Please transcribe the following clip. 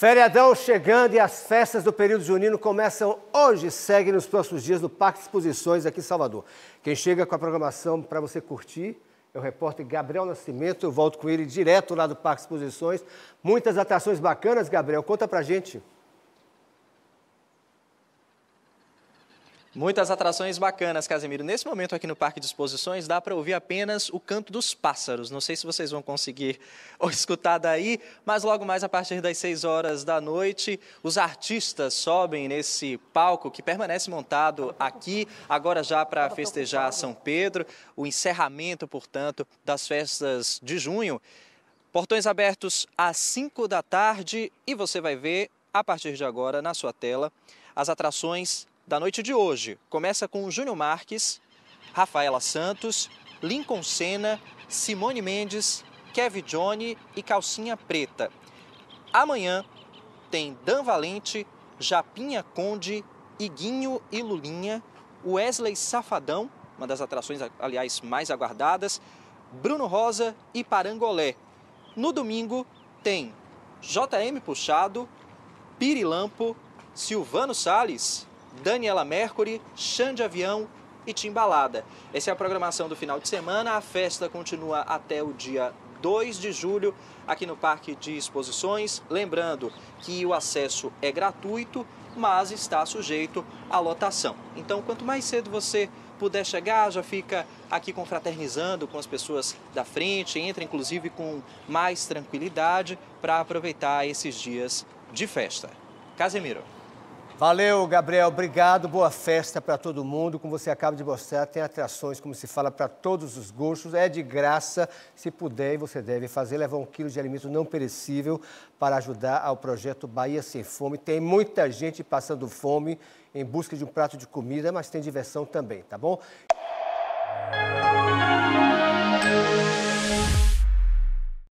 Feriadão chegando e as festas do período junino começam hoje e seguem nos próximos dias no Parque Exposições aqui em Salvador. Quem chega com a programação para você curtir é o repórter Gabriel Nascimento. Eu volto com ele direto lá do Parque Exposições. Muitas atrações bacanas, Gabriel. Conta pra gente. Muitas atrações bacanas, Casemiro. Nesse momento aqui no Parque de Exposições dá para ouvir apenas o canto dos pássaros. Não sei se vocês vão conseguir escutar daí, mas logo mais a partir das 6 horas da noite, os artistas sobem nesse palco que permanece montado aqui, agora já para festejar São Pedro, o encerramento, portanto, das festas de junho. Portões abertos às 5 da tarde e você vai ver, a partir de agora, na sua tela, as atrações da noite de hoje. Começa com Júnior Marques, Rafaela Santos, Lincoln Senna, Simone Mendes, Kevin Johnny e Calcinha Preta. Amanhã tem Dan Valente, Japinha Conde, Iguinho e Lulinha, Wesley Safadão, uma das atrações, aliás, mais aguardadas, Bruno Rosa e Parangolé. No domingo tem JM Puxado, Pirilampo, Silvano Sales, Daniela Mercury, Xande de Avião e Timbalada. Essa é a programação do final de semana. A festa continua até o dia 2 de julho aqui no Parque de Exposições. Lembrando que o acesso é gratuito, mas está sujeito à lotação. Então, quanto mais cedo você puder chegar, já fica aqui confraternizando com as pessoas da frente, entra inclusive com mais tranquilidade para aproveitar esses dias de festa. Casemiro. Valeu, Gabriel. Obrigado. Boa festa para todo mundo. Como você acaba de mostrar, tem atrações, como se fala, para todos os gostos. É de graça. Se puder, você deve fazer. Levar 1 quilo de alimento não perecível para ajudar ao projeto Bahia Sem Fome. Tem muita gente passando fome em busca de um prato de comida, mas tem diversão também, tá bom?